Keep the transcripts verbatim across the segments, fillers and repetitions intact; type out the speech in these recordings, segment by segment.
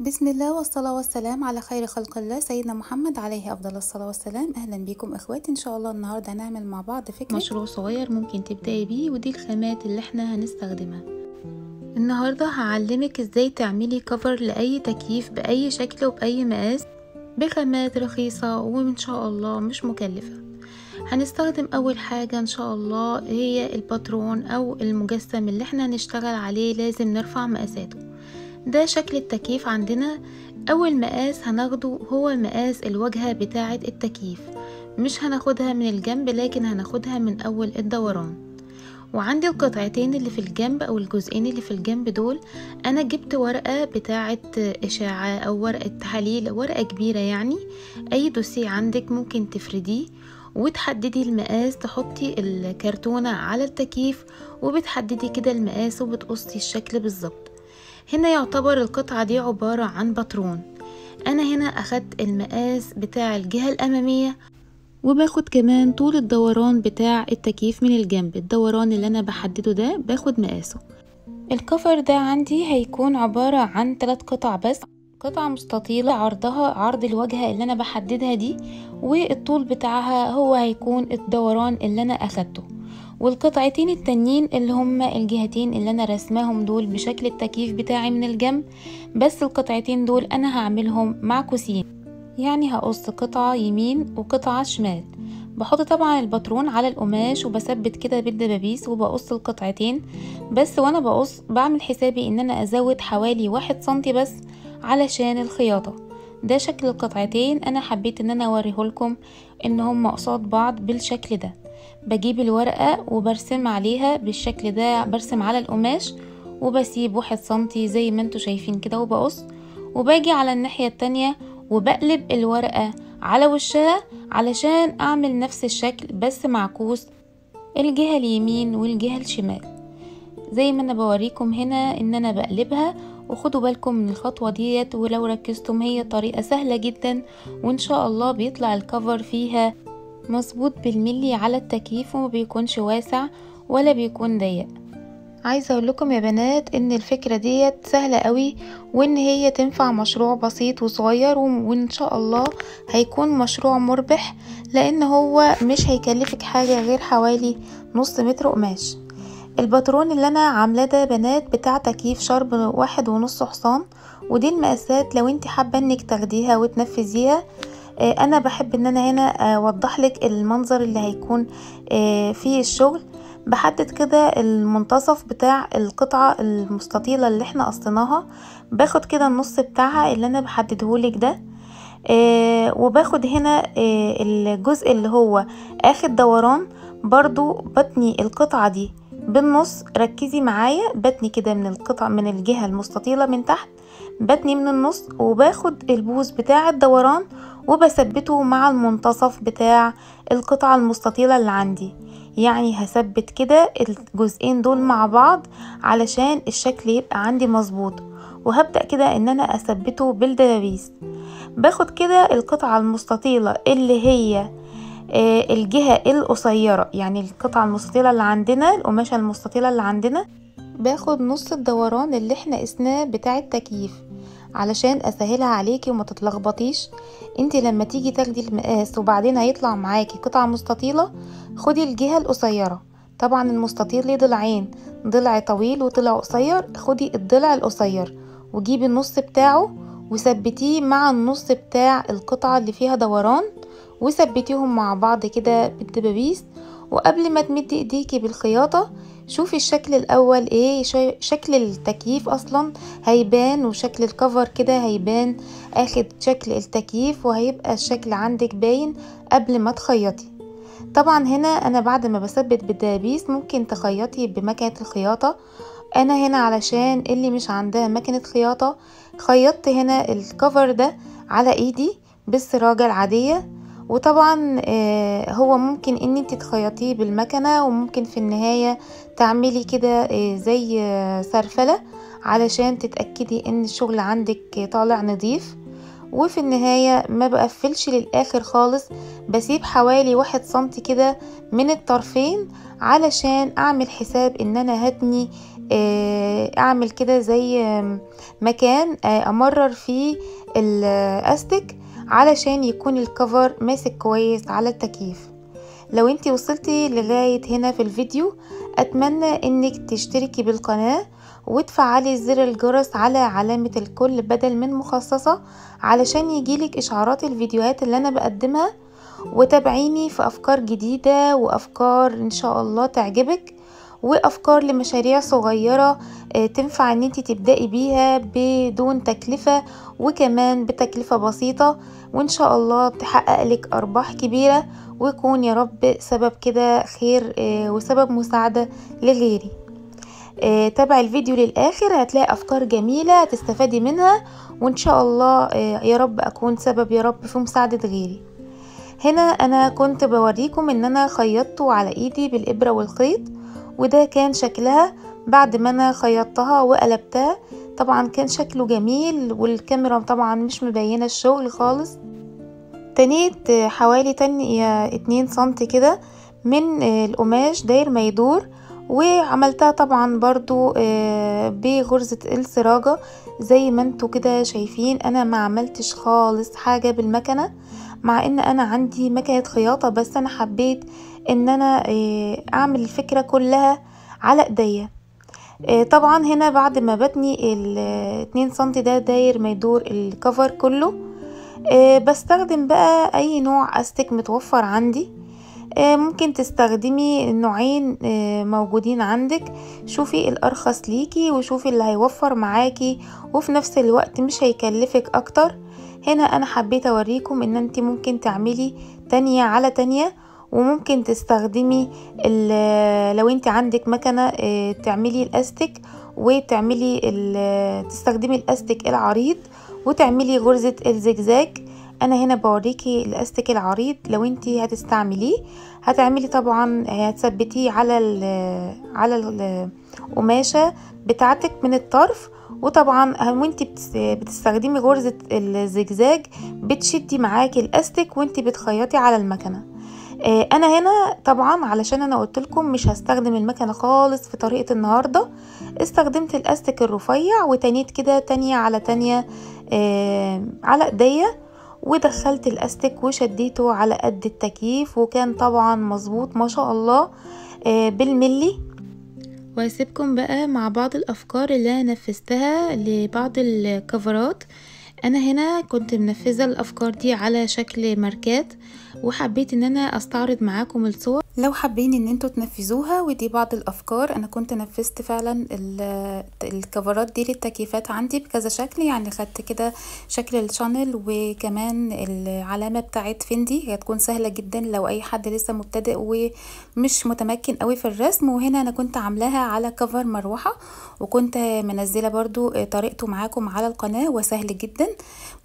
بسم الله والصلاة والسلام على خير خلق الله سيدنا محمد عليه أفضل الصلاة والسلام. أهلا بيكم إخواتي، إن شاء الله النهاردة هنعمل مع بعض فكرة مشروع صغير ممكن تبدأي بيه، ودي الخامات اللي احنا هنستخدمها النهاردة. هعلمك إزاي تعملي كفر لأي تكييف بأي شكل وبأي مقاس بخامات رخيصة وإن شاء الله مش مكلفة. هنستخدم أول حاجة إن شاء الله هي الباترون أو المجسم اللي احنا هنشتغل عليه، لازم نرفع مقاساته. ده شكل التكييف عندنا. اول مقاس هناخده هو مقاس الواجهة بتاعة التكييف، مش هناخدها من الجنب لكن هناخدها من اول الدوران. وعندي القطعتين اللي في الجنب او الجزئين اللي في الجنب دول انا جبت ورقة بتاعة اشاعة او ورقة تحاليل، ورقة كبيرة يعني. اي دوسيه عندك ممكن تفرديه وتحددي المقاس، تحطي الكرتونة على التكييف وبتحددي كده المقاس وبتقصي الشكل بالظبط. هنا يعتبر القطعة دي عبارة عن باترون. انا هنا اخدت المقاس بتاع الجهة الامامية، وباخد كمان طول الدوران بتاع التكييف من الجنب. الدوران اللي انا بحدده ده باخد مقاسه. الكفر ده عندي هيكون عبارة عن ثلاث قطع بس، قطعة مستطيلة عرضها عرض الواجهة اللي انا بحددها دي، والطول بتاعها هو هيكون الدوران اللي انا اخدته، والقطعتين التانيين اللي هما الجهتين اللي انا رسماهم دول بشكل التكييف بتاعي من الجنب. بس القطعتين دول انا هعملهم معكوسين، يعني هقص قطعة يمين وقطعة شمال. بحط طبعا الباترون على القماش وبثبت كده بالدبابيس وبقص القطعتين بس. وانا بقص بعمل حسابي ان انا ازود حوالي واحد سنتي بس علشان الخياطة. ده شكل القطعتين، انا حبيت ان انا اوريهولكم ان هم قصاد بعض بالشكل ده. بجيب الورقة وبرسم عليها بالشكل ده، برسم على القماش وبسيب واحد سنتي زي ما انتوا شايفين كده وبقص، وباجي على الناحية التانية وبقلب الورقة على وشها علشان اعمل نفس الشكل بس معكوس الجهة اليمين والجهة الشمال زي ما انا بوريكم هنا ان انا بقلبها. وخدوا بالكم من الخطوة ديت، ولو ركزتم هي طريقة سهلة جدا وان شاء الله بيطلع الكفر فيها مظبوط بالملي على التكييف وما بيكونش واسع ولا بيكون ضيق. عايزه اقول لكم يا بنات ان الفكره ديت سهله قوي، وان هي تنفع مشروع بسيط وصغير، وان شاء الله هيكون مشروع مربح لان هو مش هيكلفك حاجه غير حوالي نص متر قماش. الباترون اللي انا عاملاه ده يا بنات بتاع تكييف شرب واحد ونص حصان، ودي المقاسات لو انت حابه انك تاخديها وتنفذيها. انا بحب ان انا هنا اوضح لك المنظر اللي هيكون فيه الشغل. بحدد كده المنتصف بتاع القطعة المستطيلة اللي احنا قصيناها، باخد كده النص بتاعها اللي انا بحددهولك ده، وباخد هنا الجزء اللي هو اخر دوران، برضو بتني القطعة دي بالنص. ركزي معايا، بتني كده من القطعة من الجهة المستطيلة من تحت، بتني من النص، وباخد البوز بتاع الدوران وبثبته مع المنتصف بتاع القطعة المستطيلة اللي عندي. يعني هثبت كده الجزئين دول مع بعض علشان الشكل يبقى عندي مظبوط، وهبدأ كده ان انا اثبته بالدبابيس. باخد كده القطعة المستطيلة اللي هي الجهة القصيرة، يعني القطعة المستطيلة اللي عندنا القماشة المستطيلة اللي عندنا، باخد نص الدوران اللي احنا قسناه بتاع التكييف علشان اسهلها عليكي وما تتلخبطيش. انت لما تيجي تاخدي المقاس وبعدين هيطلع معاكي قطعة مستطيلة، خدي الجهة القصيرة. طبعا المستطيل ليه ضلعين، ضلع طويل وضلع قصير، خدي الضلع القصير وجيبي النص بتاعه وثبتيه مع النص بتاع القطعة اللي فيها دوران، وثبتيهم مع بعض كده بالدبابيس. وقبل ما تمدي ايديكي بالخياطة شوفي الشكل الاول ايه، شكل التكييف اصلا هيبان، وشكل الكفر كده هيبان اخد شكل التكييف، وهيبقى الشكل عندك باين قبل ما تخيطي. طبعا هنا انا بعد ما بثبت بالدبابيس ممكن تخيطي بماكينة الخياطة. انا هنا علشان اللي مش عندها ماكينة خياطة خيطت هنا الكفر ده على ايدي بالسراجة العادية. وطبعا هو ممكن ان انت تخيطيه بالمكنة، وممكن في النهاية تعملي كده زي سرفلة علشان تتأكدي ان الشغل عندك طالع نظيف. وفي النهاية ما بقفلش للاخر خالص، بسيب حوالي واحد سنتي كده من الطرفين علشان اعمل حساب ان انا هتني اعمل كده زي مكان امرر فيه الاستك علشان يكون الكفر ماسك كويس على التكييف. لو انتي وصلتي لغاية هنا في الفيديو اتمنى انك تشتركي بالقناة وتفعلي زر الجرس على علامة الكل بدل من مخصصة علشان يجيلك اشعارات الفيديوهات اللي انا بقدمها، وتابعيني في افكار جديدة وافكار ان شاء الله تعجبك وافكار لمشاريع صغيرة تنفع ان انتي تبدأي بيها بدون تكلفة وكمان بتكلفة بسيطة، وان شاء الله تحقق لك ارباح كبيرة ويكون يا رب سبب كده خير وسبب مساعدة لغيري. تابع الفيديو للاخر هتلاقي افكار جميلة تستفادي منها، وان شاء الله يا رب اكون سبب يا رب في مساعدة غيري. هنا انا كنت بوريكم ان انا خيطته على ايدي بالابرة والخيط، وده كان شكلها بعد ما انا خيطتها وقلبتها. طبعا كان شكله جميل والكاميرا طبعا مش مبينة الشغل خالص. تنيت حوالي تانية اتنين سنتي كده من القماش داير ما يدور، وعملتها طبعا برضو بغرزة السراجة زي ما انتوا كده شايفين. انا ما عملتش خالص حاجة بالمكنة مع ان انا عندي مكنة خياطة، بس انا حبيت ان انا اعمل الفكرة كلها على ايديا. طبعا هنا بعد ما بتني الاتنين سنتي ده داير ما يدور الكفر كله، بستخدم بقى اي نوع استك متوفر عندي. ممكن تستخدمي النوعين موجودين عندك، شوفي الارخص ليكي وشوفي اللي هيوفر معاكي وفي نفس الوقت مش هيكلفك اكتر. هنا انا حبيت اوريكم ان انت ممكن تعملي تانية على تانية، وممكن تستخدمي لو انت عندك مكنة تعملي الاستك وتعملي تستخدمي الاستك العريض وتعملي غرزة الزجزاج. انا هنا بوريكي الاستك العريض لو انت هتستعمليه هتعملي طبعا هتثبتيه على ال على القماشة بتاعتك من الطرف، وطبعا وانت بتستخدمي غرزة الزجزاج بتشدي معاكي الاستك وانت بتخيطي على المكنة. انا هنا طبعا علشان انا قلتلكم مش هستخدم المكنة خالص في طريقة النهاردة، استخدمت الاستك الرفيع وتنيت كده تانية على تانية على ايديا، ودخلت الاستك وشديته على قد التكييف، وكان طبعا مظبوط ما شاء الله بالملي. وهسيبكم بقى مع بعض الافكار اللي انا نفذتها لبعض الكفرات. انا هنا كنت منفذه الافكار دي على شكل ماركات، وحبيت ان انا استعرض معاكم الصور لو حابين ان انتوا تنفذوها. ودي بعض الافكار انا كنت نفذت فعلا الكفرات دي للتكييفات عندي بكذا شكل، يعني خدت كده شكل الشانل وكمان العلامه بتاعت فندي. هي تكون سهله جدا لو اي حد لسه مبتدئ ومش متمكن قوي في الرسم. وهنا انا كنت عاملاها على كفر مروحه، وكنت منزله برضو طريقته معاكم على القناه وسهل جدا،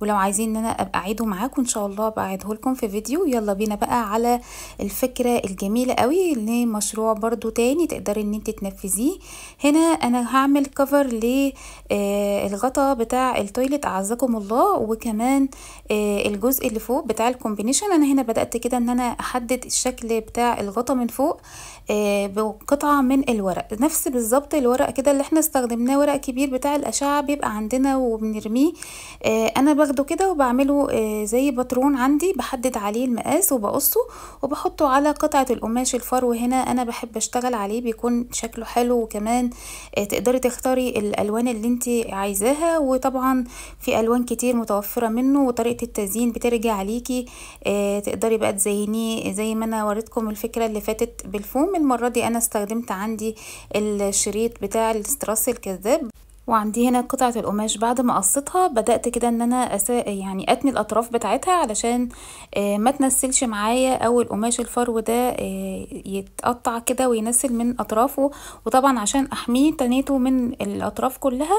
ولو عايزين ان انا ابقى اعيده معاكم ان شاء الله بعيده لكم في فيديو. يلا بينا بقى على الفكره الجميله قوي لمشروع برضو تاني تقدري ان انت تنفذيه. هنا انا هعمل كفر للغطاء بتاع التويلت اعزكم الله، وكمان الجزء اللي فوق بتاع الكومبينيشن. انا هنا بدأت كده ان انا احدد الشكل بتاع الغطاء من فوق بقطعة من الورق، نفس بالظبط الورق كده اللي احنا استخدمناه، ورق كبير بتاع الاشعة بيبقى عندنا وبنرميه. انا باخده كده وبعمله زي باترون عندي، بحدد عليه المقاس وبقصه وبحطه على قطعة القماش قماش الفرو. هنا انا بحب اشتغل عليه بيكون شكله حلو، وكمان تقدري تختاري الالوان اللي انت عايزاها، وطبعا في الوان كتير متوفره منه، وطريقه التزيين بترجع ليكي تقدري بقى تزينيه زي ما انا وريتكم الفكره اللي فاتت بالفوم. المره دي انا استخدمت عندي الشريط بتاع الاستراس الكذاب، وعندي هنا قطعه القماش بعد ما قصيتها بدات كده ان انا أسا... يعني اتني الاطراف بتاعتها علشان ما تنسلش معايا، او القماش الفرو ده يتقطع كده وينسل من اطرافه. وطبعا عشان احميه تنيته من الاطراف كلها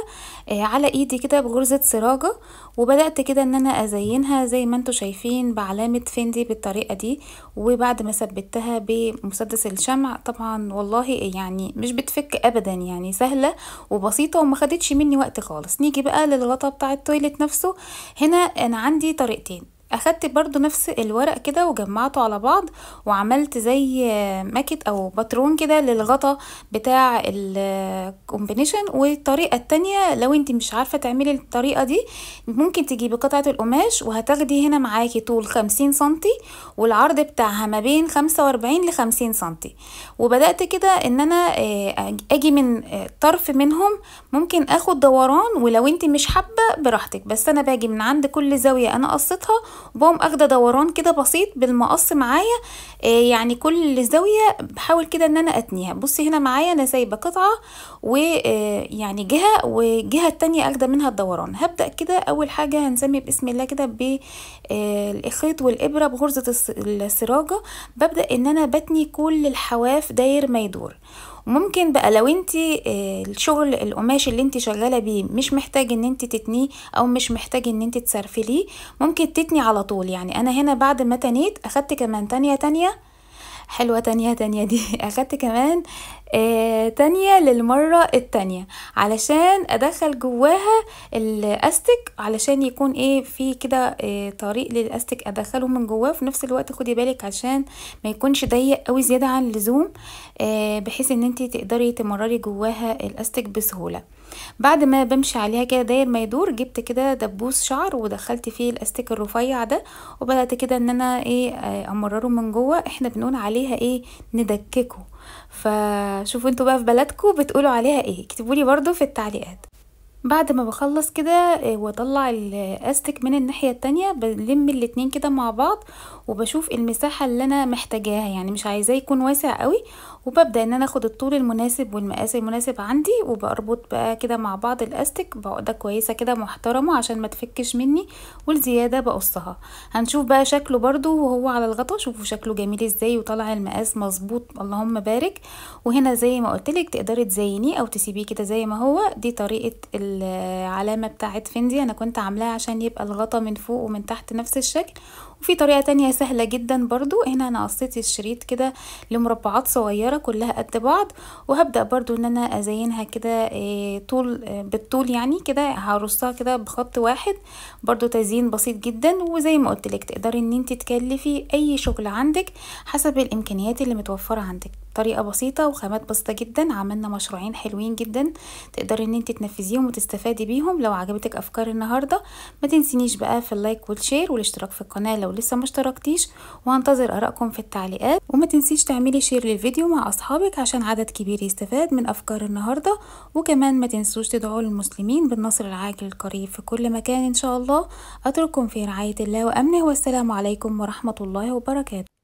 على ايدي كده بغرزه سراجه، وبدات كده ان انا ازينها زي ما انتم شايفين بعلامه فندي بالطريقه دي، وبعد ما ثبتها بمسدس الشمع. طبعا والله يعني مش بتفك ابدا، يعني سهله وبسيطه وما خدتش مني وقت خالص. نيجي بقى للغطاء بتاع التويلت نفسه. هنا انا عندي طريقتين، اخدت برضو نفس الورق كده وجمعته على بعض وعملت زي ماكت او باترون كده للغطا بتاع الكومبينيشن. والطريقه التانية لو انت مش عارفه تعملي الطريقه دي ممكن تجيبي قطعه القماش وهتاخدي هنا معاكي طول خمسين سنتي والعرض بتاعها ما بين خمسه واربعين لخمسين سنتي. وبدات كده ان انا اجي من طرف منهم ممكن اخد دوران، ولو انت مش حابه براحتك، بس انا باجي من عند كل زاويه انا قصيتها وبقوم اخده دوران كده بسيط بالمقص معايا. يعني كل زاويه بحاول كده ان انا اتنيها. بصي هنا معايا انا سايبه قطعه ويعني جهه والجهه التانيه اخده منها الدوران. هبدا كده اول حاجه هنسمي بسم الله كده بالخيط والابره بغرزه السراجه. ببدا ان انا بتني كل الحواف داير ما يدور. ممكن بقى لو انتي الشغل القماش اللي انتي شغاله بيه مش محتاج ان انتي تتنيه او مش محتاج ان انتي تسرفليه، ممكن تتني على طول. يعني انا هنا بعد ما تنيت اخدت كمان تانية تانية حلوه تانية تانية دي اخدت كمان آه تانية للمرة التانية علشان ادخل جواها الاستك، علشان يكون ايه في كده آه طريق للاستك ادخله من جواه. في نفس الوقت خدي بالك عشان ما يكونش ضيق قوي زيادة عن اللزوم آه بحيث ان انتي تقدري تمرري جواها الاستك بسهولة. بعد ما بمشي عليها كده داير ما يدور جبت كده دبوس شعر ودخلت فيه الاستيك الرفيع ده وبدأت كده ان انا ايه امرره من جوه. احنا بنقول عليها ايه ندككه، فشوفوا انتوا بقى في بلدكم بتقولوا عليها ايه، اكتبولي برضو في التعليقات. بعد ما بخلص كده واطلع الاستك من الناحيه التانية بلم الاتنين كده مع بعض وبشوف المساحه اللي انا محتاجاها، يعني مش عايزاه يكون واسع قوي. وببدا ان انا اخد الطول المناسب والمقاس المناسب عندي وبربط بقى كده مع بعض الاستك بعقده كويسه كده محترمه عشان ما تفكش مني، والزياده بقصها. هنشوف بقى شكله برضو وهو على الغطا، شوفوا شكله جميل ازاي وطلع المقاس مظبوط اللهم بارك. وهنا زي ما قلتلك تقدري تزينيه او تسيبيه كده زي ما هو. دي طريقه العلامه بتاعت فندي انا كنت عاملاها عشان يبقى الغطا من فوق ومن تحت نفس الشكل. وفي طريقه تانية سهله جدا برضو. هنا انا قصيت الشريط كده لمربعات صغيره كلها قد بعض وهبدا برضو ان انا ازينها كده طول بالطول، يعني كده هرصها كده بخط واحد برضو تزيين بسيط جدا. وزي ما قلت لك تقدري ان انت تكلفي اي شغل عندك حسب الامكانيات اللي متوفره عندك. طريقه بسيطه وخامات بسيطه جدا، عملنا مشروعين حلوين جدا تقدري ان انت تنفذيهم وتستفادي بيهم. لو عجبتك افكار النهارده ما تنسينيش بقى في اللايك والشير والاشتراك في القناه لو لسه ما اشتركتيش، وهنتظر ارائكم في التعليقات. وما تنسيش تعملي شير للفيديو مع اصحابك عشان عدد كبير يستفاد من افكار النهارده. وكمان ما تنسوش تدعوا للمسلمين بالنصر العاجل القريب في كل مكان ان شاء الله. اترككم في رعايه الله وامنه، والسلام عليكم ورحمه الله وبركاته.